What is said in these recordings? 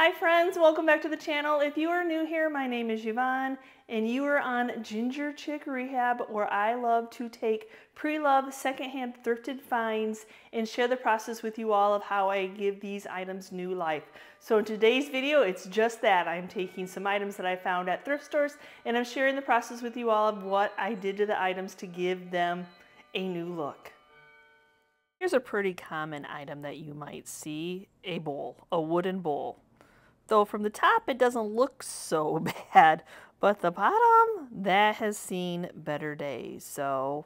Hi friends, welcome back to the channel. If you are new here, my name is Yvonne and you are on Ginger Chick Rehab, where I love to take pre-loved, secondhand thrifted finds and share the process with you all of how I give these items new life. So in today's video, it's just that. I'm taking some items that I found at thrift stores and I'm sharing the process with you all of what I did to the items to give them a new look. Here's a pretty common item that you might see, a bowl, a wooden bowl. Though from the top it doesn't look so bad, but the bottom, that has seen better days. So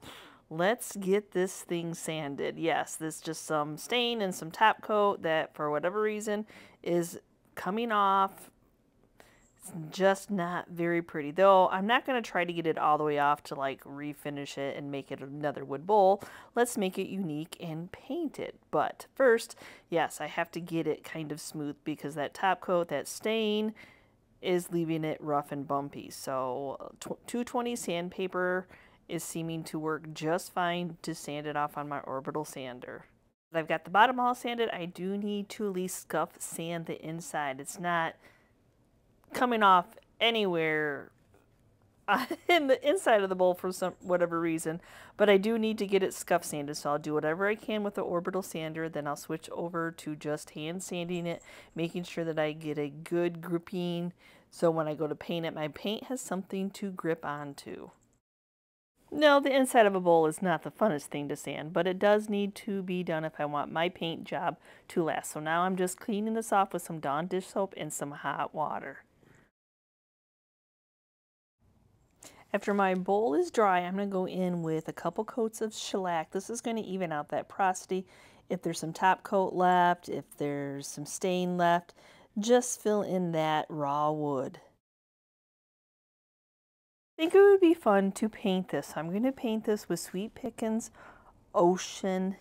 let's get this thing sanded. Yes, this is just some stain and some top coat that for whatever reason is coming off. It's just not very pretty. Though I'm not going to try to get it all the way off to like refinish it and make it another wood bowl. Let's make it unique and paint it. But first, yes, I have to get it kind of smooth because that top coat, that stain, is leaving it rough and bumpy. So 220 sandpaper is seeming to work just fine to sand it off on my orbital sander. I've got the bottom all sanded. I do need to at least scuff sand the inside. It's not coming off anywhere in the inside of the bowl for some whatever reason, but I do need to get it scuff sanded, so I'll do whatever I can with the orbital sander, then I'll switch over to just hand sanding it, making sure that I get a good gripping so when I go to paint it, my paint has something to grip onto. No, the inside of a bowl is not the funnest thing to sand, but it does need to be done if I want my paint job to last. So now I'm just cleaning this off with some Dawn dish soap and some hot water. After my bowl is dry, I'm going to go in with a couple coats of shellac. This is going to even out that porosity. If there's some top coat left, if there's some stain left, just fill in that raw wood. I think it would be fun to paint this. I'm going to paint this with Sweet Pickins Ocean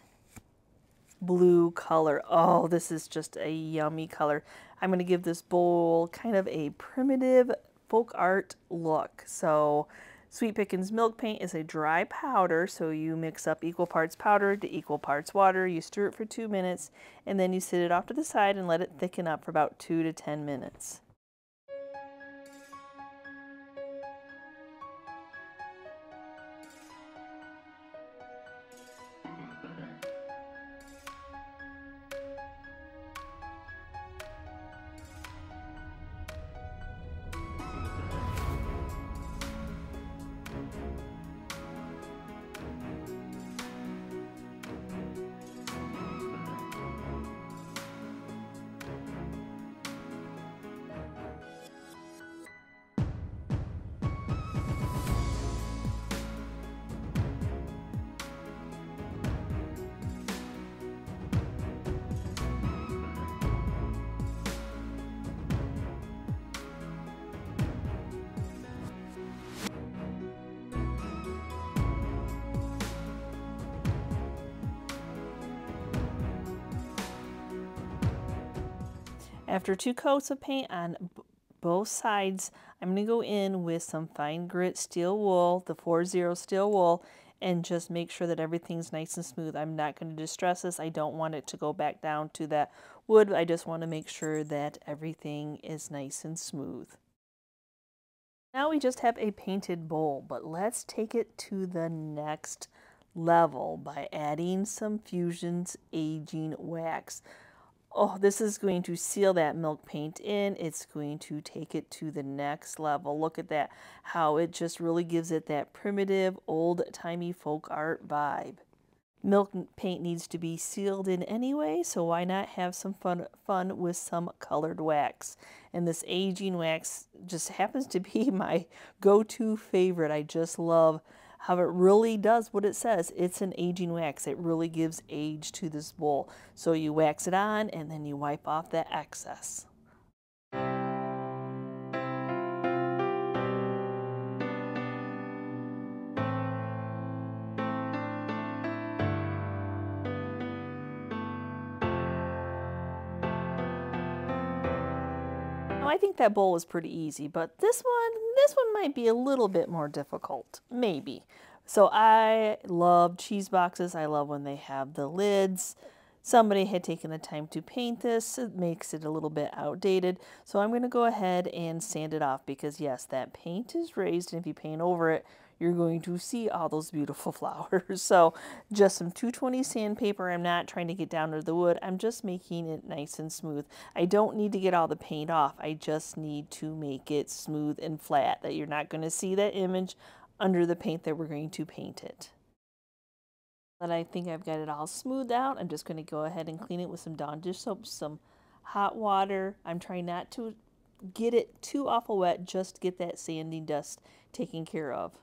Blue color. Oh, this is just a yummy color. I'm going to give this bowl kind of a primitive folk art look. So Sweet Pickins Milk Paint is a dry powder, so you mix up equal parts powder to equal parts water, you stir it for 2 minutes, and then you sit it off to the side and let it thicken up for about 2 to 10 minutes. After 2 coats of paint on both sides, I'm going to go in with some fine grit steel wool, the 40 steel wool, and just make sure that everything's nice and smooth. I'm not going to distress this. I don't want it to go back down to that wood. I just want to make sure that everything is nice and smooth. Now we just have a painted bowl, but let's take it to the next level by adding some Fusions Aging Wax. Oh, this is going to seal that milk paint in. It's going to take it to the next level. Look at that, how it just really gives it that primitive, old-timey folk art vibe. Milk paint needs to be sealed in anyway, so why not have some fun with some colored wax? And this aging wax just happens to be my go-to favorite. I just love how it really does what it says. It's an aging wax. It really gives age to this bowl. So you wax it on and then you wipe off that excess. Now I think that bowl was pretty easy, but this one might be a little bit more difficult, maybe. So I love cheese boxes. I love when they have the lids. somebody had taken the time to paint this. It makes it a little bit outdated. So I'm going to go ahead and sand it off because, yes, that paint is raised, and if you paint over it, you're going to see all those beautiful flowers. So just some 220 sandpaper. I'm not trying to get down to the wood. I'm just making it nice and smooth. I don't need to get all the paint off. I just need to make it smooth and flat, that you're not going to see that image under the paint that we're going to paint it. But I think I've got it all smoothed out. I'm just going to go ahead and clean it with some Dawn dish soap, some hot water. I'm trying not to get it too awful wet, just get that sanding dust taken care of.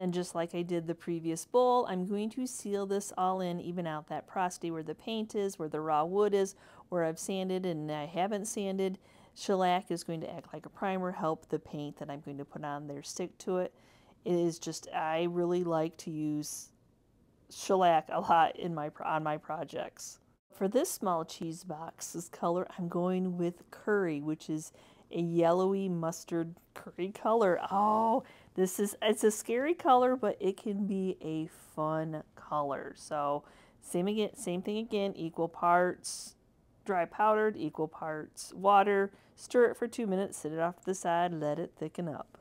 And just like I did the previous bowl, I'm going to seal this all in, even out that porosity where the paint is, where the raw wood is, where I've sanded and I haven't sanded. Shellac is going to act like a primer, help the paint that I'm going to put on there stick to it. It is just, I really like to use shellac a lot in on my projects. For this small cheese box, this color, I'm going with curry, which is a yellowy mustard curry color. Oh, this is, it's a scary color, but it can be a fun color. So same thing again, equal parts dry powdered, equal parts water. Stir it for 2 minutes, sit it off to the side, let it thicken up.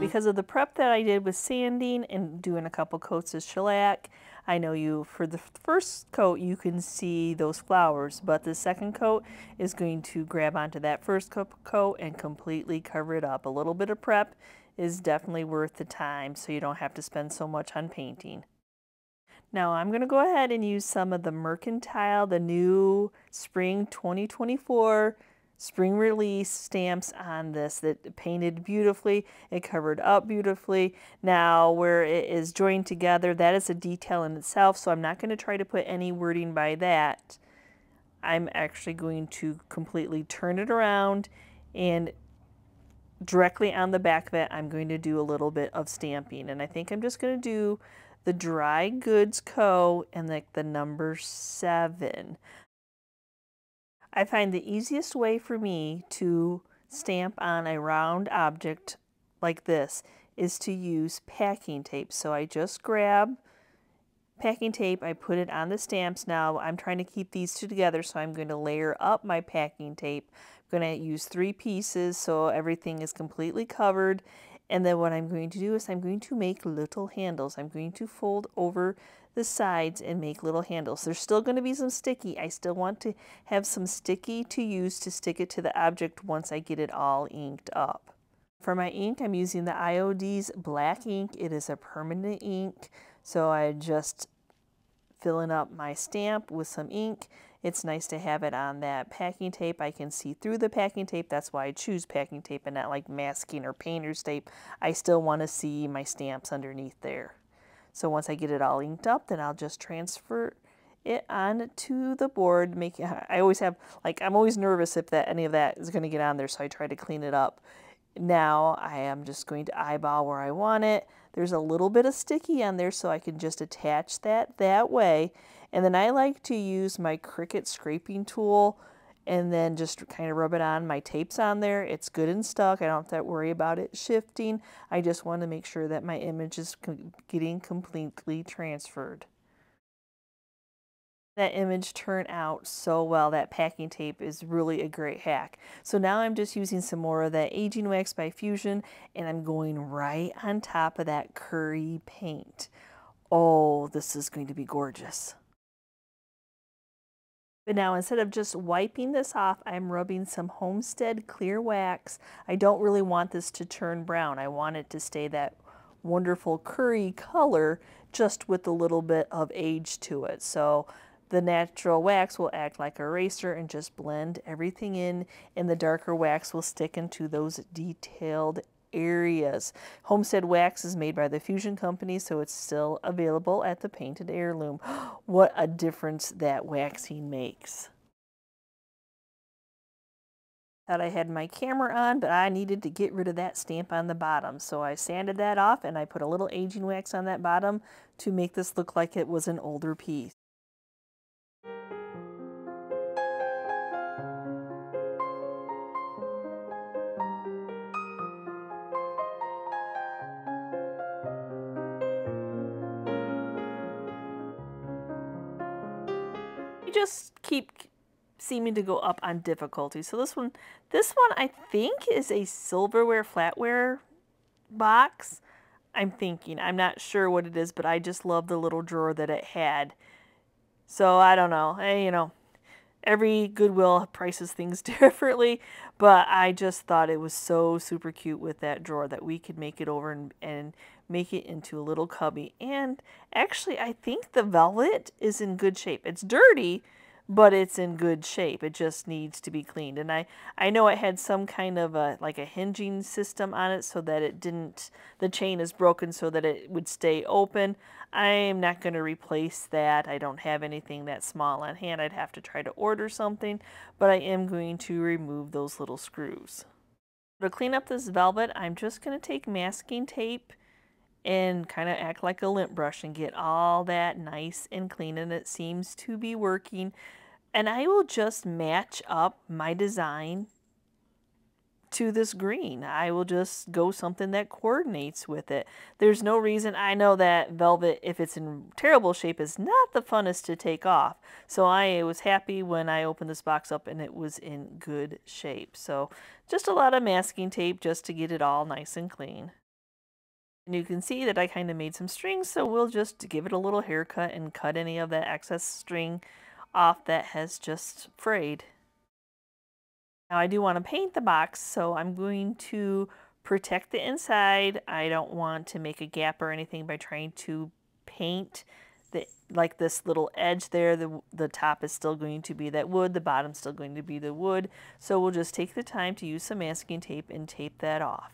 Because of the prep that I did with sanding and doing a couple coats of shellac, I know for the first coat you can see those flowers, but the second coat is going to grab onto that first coat and completely cover it up. A little bit of prep is definitely worth the time, so you don't have to spend so much on painting. Now I'm going to go ahead and use some of the Mercantile, the new spring 2024 spring release stamps on this. That painted beautifully, it covered up beautifully. Now where it is joined together, that is a detail in itself, so I'm not going to try to put any wording by that. I'm actually going to completely turn it around, and directly on the back of it I'm going to do a little bit of stamping. And I think I'm just going to do the Dry Goods Co. and like the number 7. I find the easiest way for me to stamp on a round object like this is to use packing tape. So I just grab packing tape, I put it on the stamps. Now I'm trying to keep these two together, so I'm going to layer up my packing tape. I'm going to use 3 pieces so everything is completely covered. And then what I'm going to do is I'm going to make little handles. I'm going to fold over the sides and make little handles. There's still going to be some sticky. I still want to have some sticky to use to stick it to the object once I get it all inked up. For my ink, I'm using the IOD's black ink. It is a permanent ink, so I just filling up my stamp with some ink. It's nice to have it on that packing tape. I can see through the packing tape. That's why I choose packing tape and not like masking or painter's tape. I still want to see my stamps underneath there. So once I get it all inked up, then I'll just transfer it onto the board. I'm always nervous if any of that is going to get on there, so I try to clean it up. Now I am just going to eyeball where I want it. There's a little bit of sticky on there, so I can just attach that way. And then I like to use my Cricut scraping tool and then just kind of rub it on. My tape's on there, it's good and stuck. I don't have to worry about it shifting. I just want to make sure that my image is getting completely transferred. That image turned out so well. That packing tape is really a great hack. So now I'm just using some more of that Aging Wax by Fusion, and I'm going right on top of that curry paint. Oh, this is going to be gorgeous. But now instead of just wiping this off, I'm rubbing some Homestead Clear Wax. I don't really want this to turn brown. I want it to stay that wonderful curry color, just with a little bit of age to it. So the natural wax will act like an eraser and just blend everything in, and the darker wax will stick into those detailed areas. Homestead Wax is made by the Fusion Company, so it's still available at the Painted Heirloom. What a difference that waxing makes. Thought I had my camera on, but I needed to get rid of that stamp on the bottom. So I sanded that off and I put a little aging wax on that bottom to make this look like it was an older piece. You just keep seeming to go up on difficulty. So this one I think is a silverware flatware box. I'm thinking, I'm not sure what it is, but I just love the little drawer that it had. So I don't know, hey, you know, every Goodwill prices things differently, but I just thought it was so super cute with that drawer that we could make it over and make it into a little cubby. And actually I think the velvet is in good shape. It's dirty, but it's in good shape. It just needs to be cleaned. And I know it had some kind of a, like a hinging system on it so that it didn't, the chain is broken so that it would stay open. I'm not going to replace that. I don't have anything that small on hand. I'd have to try to order something, but I am going to remove those little screws. To clean up this velvet, I'm just going to take masking tape and kind of act like a lint brush and get all that nice and clean, and it seems to be working. And I will just match up my design to this green. I will just go something that coordinates with it. There's no reason, I know that velvet, if it's in terrible shape, is not the funnest to take off. So I was happy when I opened this box up and it was in good shape. So just a lot of masking tape just to get it all nice and clean. And you can see that I kind of made some strings, so we'll just give it a little haircut and cut any of that excess string off that has just frayed. Now I do want to paint the box, so I'm going to protect the inside. I don't want to make a gap or anything by trying to paint the, like this little edge there. The top is still going to be that wood, the bottom's still going to be the wood. So we'll just take the time to use some masking tape and tape that off.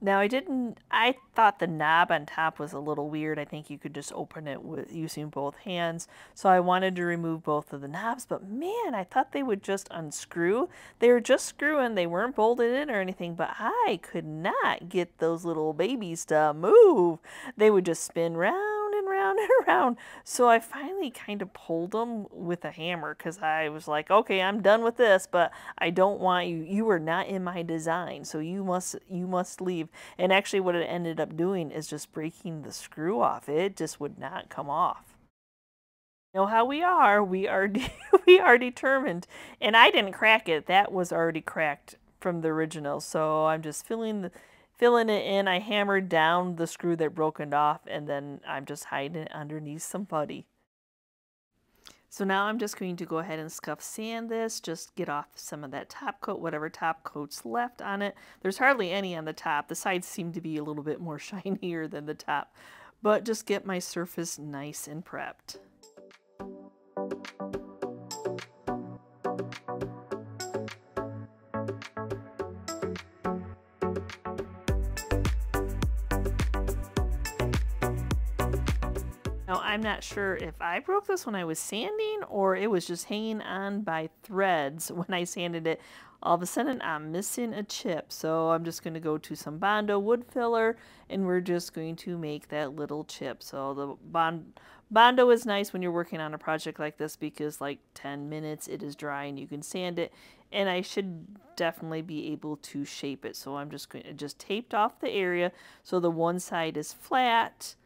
Now I thought the knob on top was a little weird. I think you could just open it with using both hands. So I wanted to remove both of the knobs, but man, I thought they would just unscrew. They were just screwing, they weren't bolted in or anything, but I could not get those little babies to move. They would just spin round and round and round. So I finally kind of pulled them with a hammer because I was like, okay, I'm done with this, but I don't want you, you are not in my design, so you must leave. And actually what it ended up doing is just breaking the screw off. It just would not come off. You know how we are determined. And I didn't crack it. That was already cracked from the original. So I'm just filling it in. I hammered down the screw that broke it off, and then I'm just hiding it underneath some putty. So now I'm just going to go ahead and scuff sand this, just get off some of that top coat, whatever top coat's left on it. There's hardly any on the top. The sides seem to be a little bit more shinier than the top, but just get my surface nice and prepped. Now, I'm not sure if I broke this when I was sanding or it was just hanging on by threads when I sanded it. All of a sudden, I'm missing a chip. So I'm just going to go to some Bondo wood filler, and we're just going to make that little chip. So the Bondo is nice when you're working on a project like this because like 10 minutes, it is dry and you can sand it. And I should definitely be able to shape it. So I'm just going to just taped off the area so the one side is flat.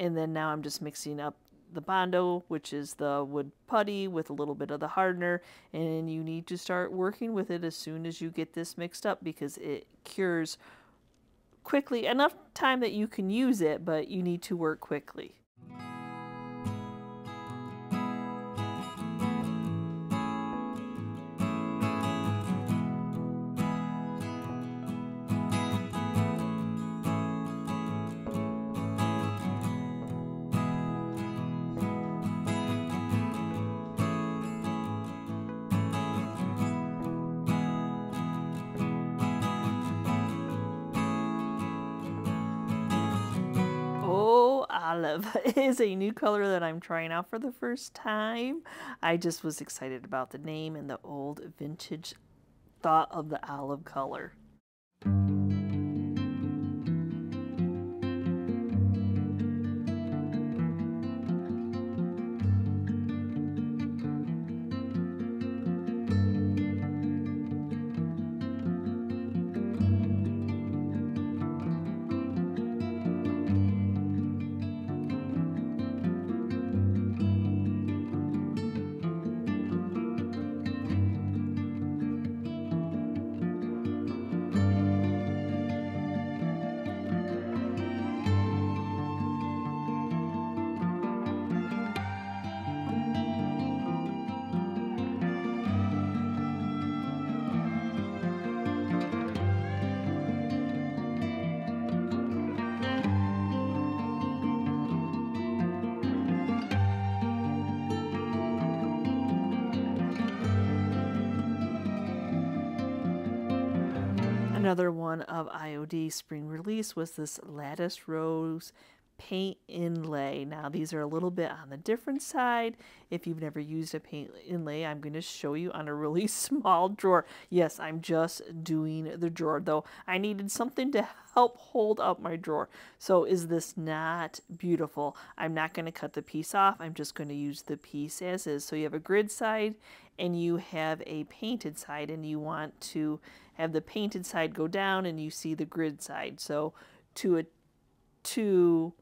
And then now I'm just mixing up the Bondo, which is the wood putty, with a little bit of the hardener. And you need to start working with it as soon as you get this mixed up because it cures quickly. Enough time that you can use it, but you need to work quickly. It is a new color that I'm trying out for the first time. I just was excited about the name and the old vintage thought of the olive color. Another one of IOD spring release was this Lattice Rose paint inlay. Now these are a little bit on the different side. If you've never used a paint inlay, I'm going to show you on a really small drawer. Yes, I'm just doing the drawer though. I needed something to help hold up my drawer. So is this not beautiful? I'm not going to cut the piece off. I'm just going to use the piece as is. So you have a grid side and you have a painted side, and you want to have the painted side go down and you see the grid side. So to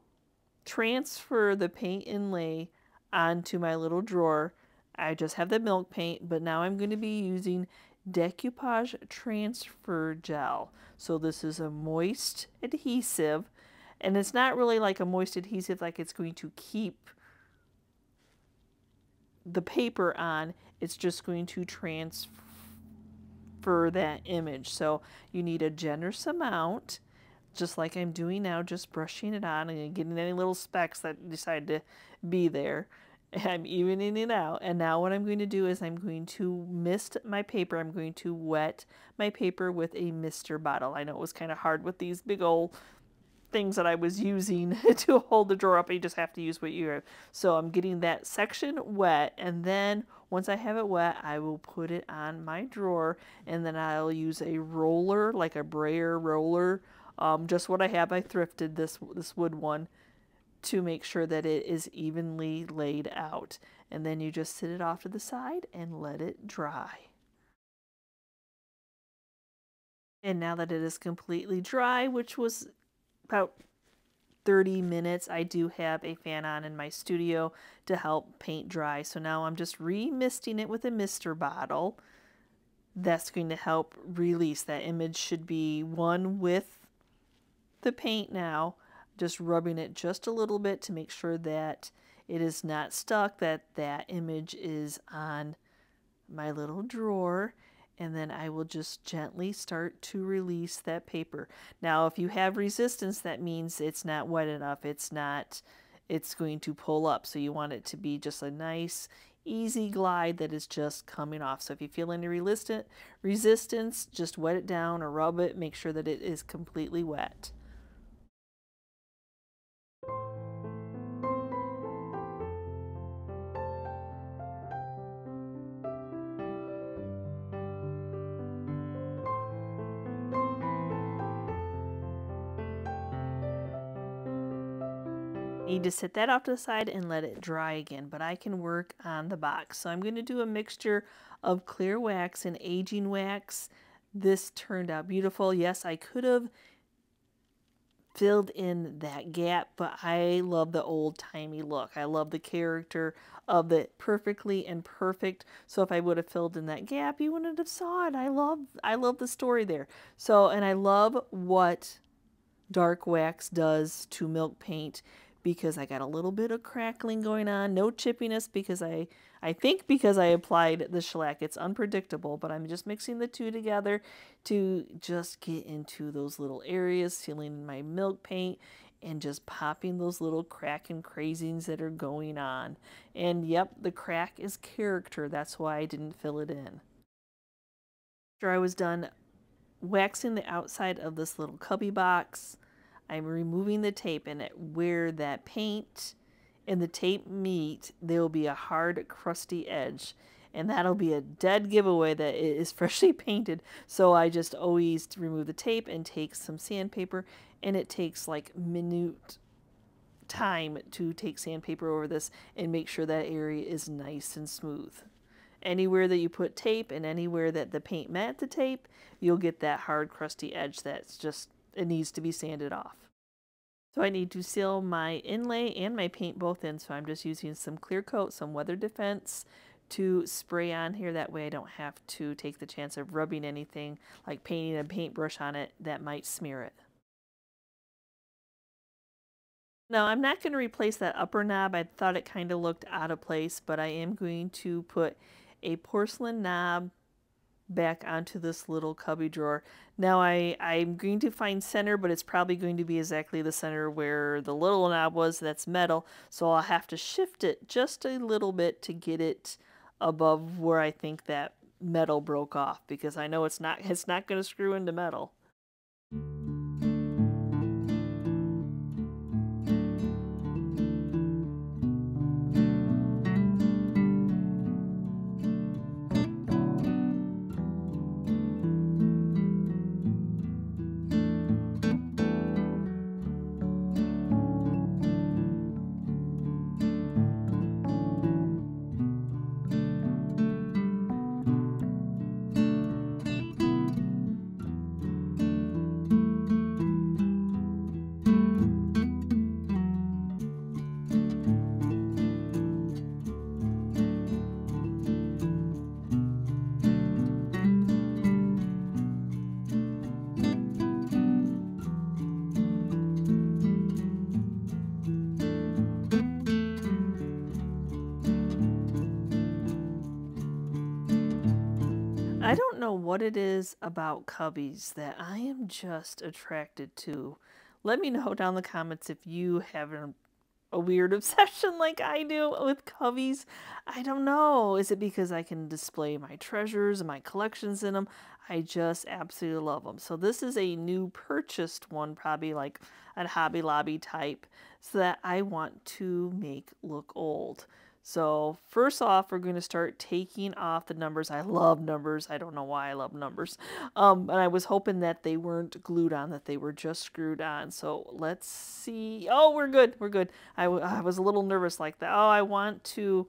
transfer the paint inlay onto my little drawer, I just have the milk paint, but now I'm going to be using decoupage transfer gel. So this is a moist adhesive, and it's not really like a moist adhesive like it's going to keep the paper on. It's just going to transfer that image. So you need a generous amount, just like I'm doing now, just brushing it on and getting any little specks that decide to be there. I'm evening it out. And now what I'm going to do is I'm going to mist my paper. I'm going to wet my paper with a mister bottle. I know it was kind of hard with these big old things that I was using to hold the drawer up. You just have to use what you have. So I'm getting that section wet, and then once I have it wet, I will put it on my drawer, and then I'll use a roller, like a brayer roller, just what I have. I thrifted this wood one to make sure that it is evenly laid out, and then you just sit it off to the side and let it dry. And now that it is completely dry, which was about 30 minutes, I do have a fan on in my studio to help paint dry. So now I'm just re-misting it with a mister bottle. That's going to help release. That image should be one with the paint now. Just rubbing it just a little bit to make sure that it is not stuck, that image is on my little drawer. And then I will just gently start to release that paper. Now, if you have resistance, that means it's not wet enough. It's going to pull up. So you want it to be just a nice, easy glide that is just coming off. So if you feel any resistance, just wet it down or rub it. Make sure that it is completely wet. Need to set that off to the side and let it dry again, but I can work on the box. So I'm going to do a mixture of clear wax and aging wax. This turned out beautiful. Yes, I could have filled in that gap, but I love the old-timey look. I love the character of it, perfectly and perfect. So if I would have filled in that gap, you wouldn't have saw it. I love the story there. So, and I love what dark wax does to milk paint, because I got a little bit of crackling going on, no chippiness, because I think because I applied the shellac. It's unpredictable, but I'm just mixing the two together to just get into those little areas, sealing my milk paint, and just popping those little crack and crazings that are going on. And yep, the crack is character. That's why I didn't fill it in. After I was done waxing the outside of this little cubby box, I'm removing the tape, and where that paint and the tape meet, there will be a hard, crusty edge, and that'll be a dead giveaway that it is freshly painted. So I just always remove the tape and take some sandpaper, and it takes like minute time to take sandpaper over this and make sure that area is nice and smooth. Anywhere that you put tape and anywhere that the paint met the tape, you'll get that hard, crusty edge that's just, it needs to be sanded off. So I need to seal my inlay and my paint both in, so I'm just using some clear coat, some weather defense to spray on here. That way I don't have to take the chance of rubbing anything like painting a paintbrush on it that might smear it. Now I'm not going to replace that upper knob. I thought it kind of looked out of place, but I am going to put a porcelain knob back onto this little cubby drawer. Now I'm going to find center, but it's probably going to be exactly the center where the little knob was that's metal, so I'll have to shift it just a little bit to get it above where I think that metal broke off, because I know it's not going to screw into metal. I don't know what it is about cubbies that I am just attracted to. Let me know down in the comments if you have a weird obsession like I do with cubbies. I don't know. Is it because I can display my treasures and my collections in them? I just absolutely love them. So this is a new purchased one, probably like a Hobby Lobby type, so that I want to make look old. So first off, we're going to start taking off the numbers. I love numbers. I don't know why I love numbers. And I was hoping that they weren't glued on, that they were just screwed on. So let's see. Oh, we're good. We're good. I was a little nervous like that. Oh, I want to,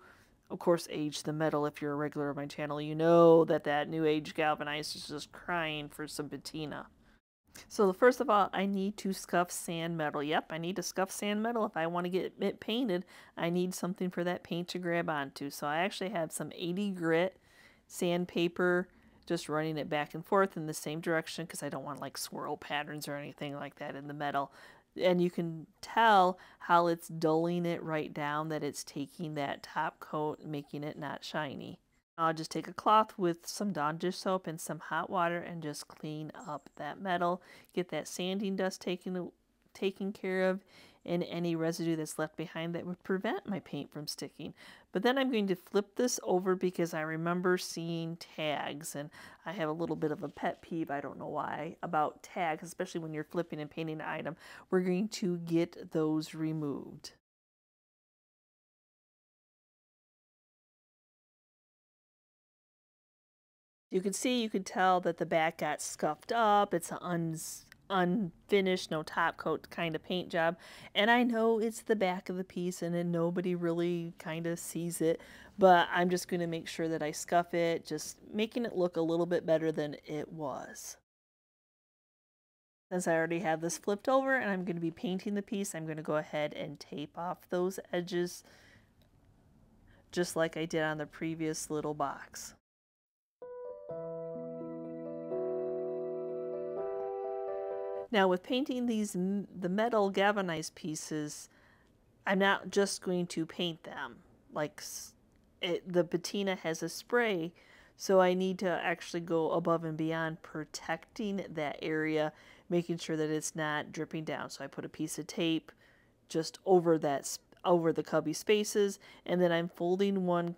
of course, age the metal. If you're a regular of my channel, you know that that new age galvanized is just crying for some patina. So first of all, I need to scuff sand metal. Yep, I need to scuff sand metal. If I want to get it painted, I need something for that paint to grab onto. So I actually have some 80 grit sandpaper, just running it back and forth in the same direction, because I don't want like swirl patterns or anything like that in the metal. And you can tell how it's dulling it right down, that it's taking that top coat, making it not shiny. I'll just take a cloth with some Dawn dish soap and some hot water and just clean up that metal, get that sanding dust taken care of, and any residue that's left behind that would prevent my paint from sticking. But then I'm going to flip this over, because I remember seeing tags, and I have a little bit of a pet peeve, I don't know why, about tags, especially when you're flipping and painting an item. We're going to get those removed. You can see, you can tell that the back got scuffed up. It's an unfinished, no top coat kind of paint job. And I know it's the back of the piece and then nobody really kind of sees it, but I'm just going to make sure that I scuff it, just making it look a little bit better than it was. Since I already have this flipped over and I'm going to be painting the piece, I'm going to go ahead and tape off those edges just like I did on the previous little box. Now with painting the metal galvanized pieces, I'm not just going to paint them. Like the patina has a spray, so I need to actually go above and beyond protecting that area, making sure that it's not dripping down. So I put a piece of tape just over that, over the cubby spaces, and then I'm folding one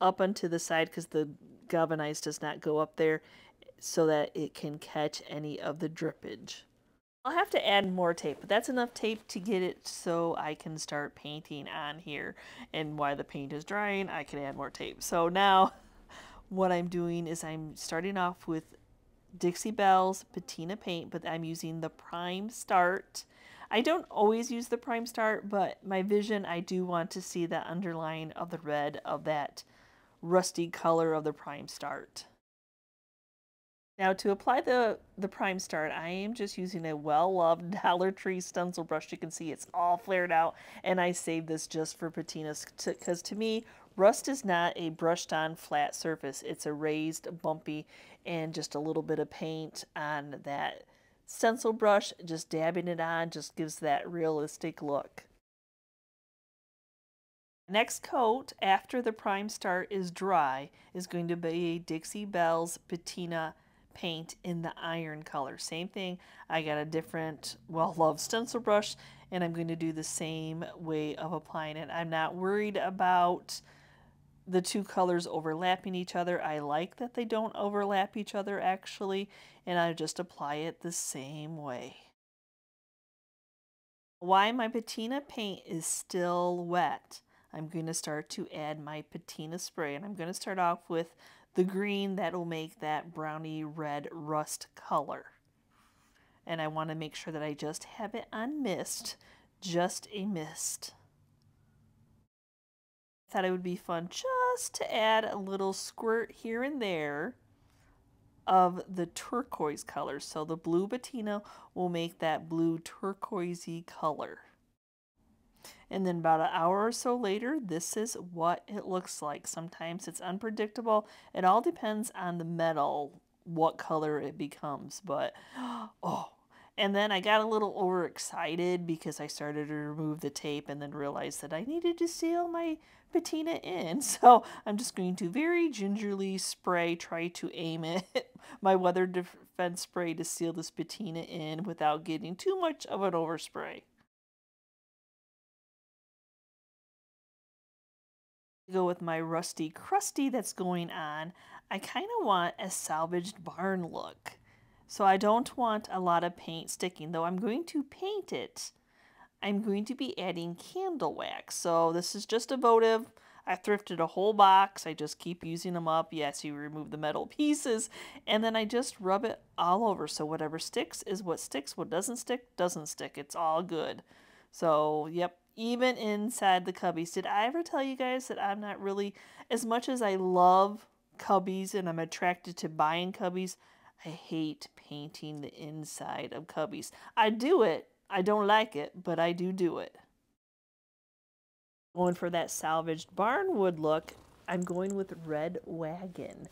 up onto the side because the galvanized does not go up there, so that it can catch any of the drippage. I'll have to add more tape, but that's enough tape to get it so I can start painting on here. And while the paint is drying, I can add more tape. So now what I'm doing is I'm starting off with Dixie Bell's patina paint, but I'm using the Prime Start. I don't always use the Prime Start, but my vision, I do want to see the underline of the red of that rusty color of the Prime Start. Now to apply the Prime Start, I am just using a well-loved Dollar Tree stencil brush. You can see it's all flared out, and I saved this just for patinas because to me, rust is not a brushed-on flat surface. It's a raised, bumpy, and just a little bit of paint on that stencil brush. Just dabbing it on just gives that realistic look. Next coat after the Prime Start is dry is going to be Dixie Bell's patina paint in the iron color. Same thing, I got a different well-loved stencil brush and I'm going to do the same way of applying it. I'm not worried about the two colors overlapping each other. I like that they don't overlap each other actually, and I just apply it the same way. While my patina paint is still wet, I'm going to start to add my patina spray, and I'm going to start off with the green that will make that browny red rust color. And I want to make sure that I just have it on mist, just a mist. I thought it would be fun just to add a little squirt here and there of the turquoise color. So the blue patina will make that blue turquoisey color. And then about an hour or so later, this is what it looks like. Sometimes it's unpredictable. It all depends on the metal, what color it becomes. But, oh, and then I got a little overexcited because I started to remove the tape and then realized that I needed to seal my patina in. So I'm just going to very gingerly spray, try to aim it, my weather defense spray to seal this patina in without getting too much of an overspray. Go with my rusty crusty that's going on, I kind of want a salvaged barn look. So I don't want a lot of paint sticking, though I'm going to paint it. I'm going to be adding candle wax. So this is just votive. I thrifted a whole box. I just keep using them up. Yes, you remove the metal pieces and then I just rub it all over. So whatever sticks is what sticks. What doesn't stick, doesn't stick. It's all good. So, yep. Even inside the cubbies. Did I ever tell you guys that I'm not really, as much as I love cubbies and I'm attracted to buying cubbies, I hate painting the inside of cubbies. I do it. I don't like it, but I do it. Going for that salvaged barnwood look, I'm going with Red Wagon.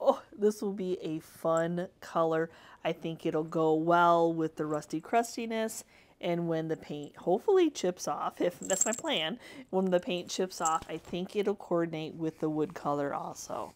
Oh, this will be a fun color. I think it'll go well with the rusty crustiness. And when the paint hopefully chips off, if that's my plan, when the paint chips off, I think it'll coordinate with the wood color also.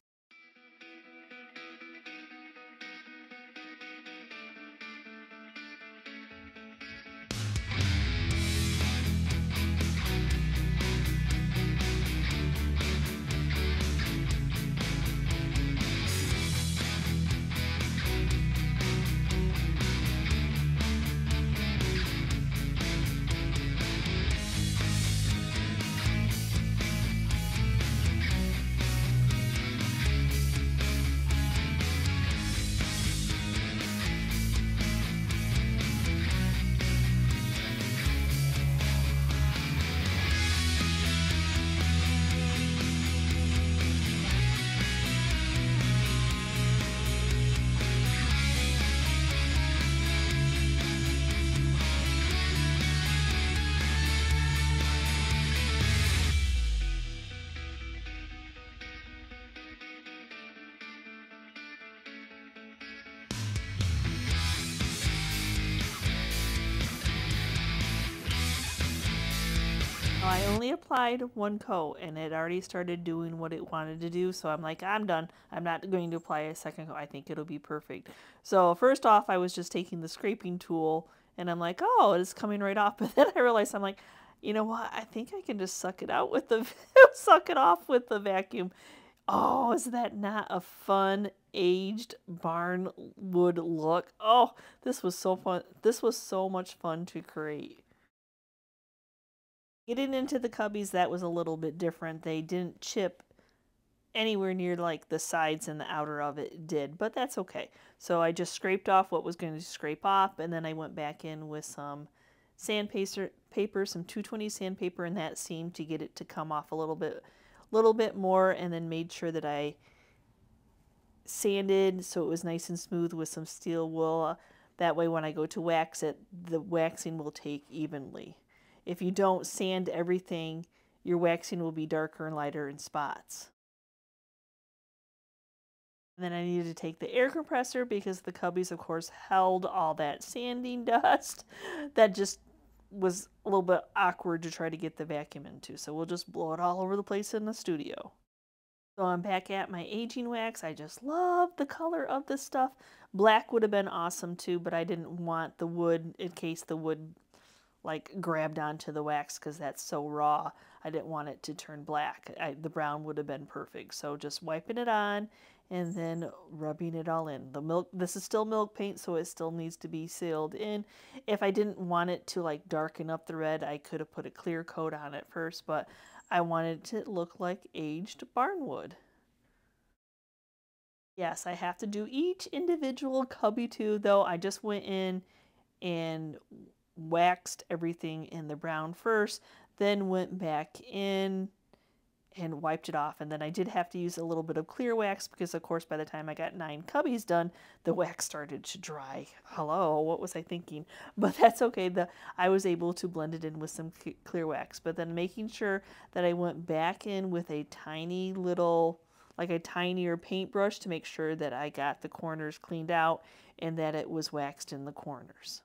I only applied one coat and it already started doing what it wanted to do, so I'm like, I'm done. I'm not going to apply a second coat. I think it'll be perfect. So first off, I was just taking the scraping tool and I'm like, oh, it's coming right off. But then I realized, I'm like, you know what? I think I can just suck it out with the suck it off with the vacuum. Oh, is that not a fun aged barn wood look? Oh, this was so fun. This was so much fun to create. Getting into the cubbies, that was a little bit different. They didn't chip anywhere near like the sides and the outer of it did, but that's okay. So I just scraped off what was going to scrape off, and then I went back in with some sandpaper, some 220 sandpaper, and that seemed to get it to come off a little bit more, and then made sure that I sanded so it was nice and smooth with some steel wool. That way when I go to wax it, the waxing will take evenly. If you don't sand everything, your waxing will be darker and lighter in spots. And then I needed to take the air compressor because the cubbies, of course, held all that sanding dust. That just was a little bit awkward to try to get the vacuum into. So we'll just blow it all over the place in the studio. So I'm back at my aging wax. I just love the color of this stuff. Black would have been awesome too, but I didn't want the wood in case the wood like grabbed onto the wax, because that's so raw. I didn't want it to turn black. The brown would have been perfect. So just wiping it on and then rubbing it all in. The milk, this is still milk paint, so it still needs to be sealed in. If I didn't want it to like darken up the red, I could have put a clear coat on it first, but I wanted it to look like aged barnwood. Yes, I have to do each individual cubby too, though. I just went in and waxed everything in the brown first, then went back in and wiped it off. And then I did have to use a little bit of clear wax because, of course, by the time I got 9 cubbies done, the wax started to dry. Hello, what was I thinking? But that's okay. I was able to blend it in with some clear wax. But then making sure that I went back in with a tiny little, like a tinier paintbrush, to make sure that I got the corners cleaned out and that it was waxed in the corners.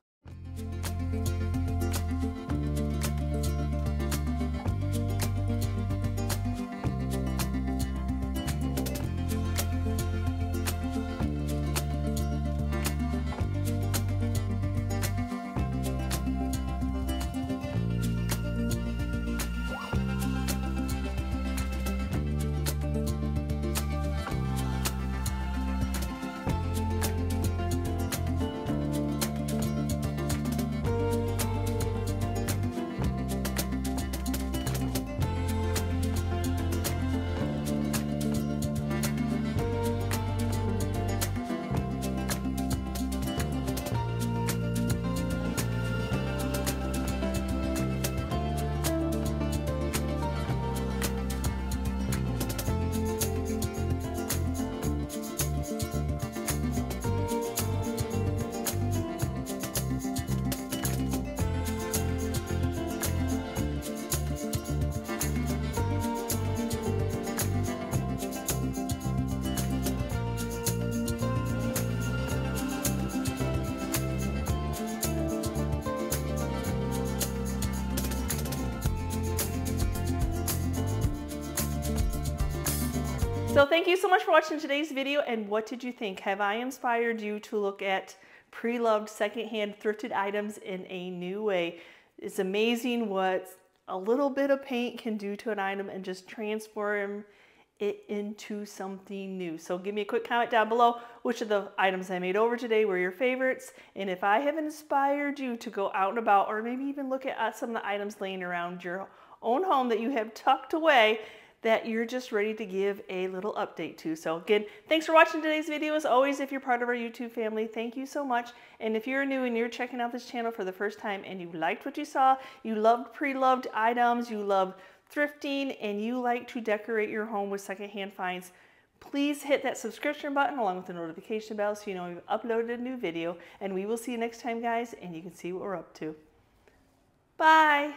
So thank you so much for watching today's video, and what did you think? Have I inspired you to look at pre-loved secondhand thrifted items in a new way? It's amazing what a little bit of paint can do to an item and just transform it into something new. So give me a quick comment down below, which of the items I made over today were your favorites, and if I have inspired you to go out and about, or maybe even look at some of the items laying around your own home that you have tucked away that you're just ready to give a little update to. So again, thanks for watching today's video. As always, if you're part of our YouTube family, thank you so much. And if you're new and you're checking out this channel for the first time and you liked what you saw, you loved pre-loved items, you loved thrifting, and you like to decorate your home with secondhand finds, please hit that subscription button along with the notification bell so you know we've uploaded a new video. And we will see you next time, guys, and you can see what we're up to. Bye.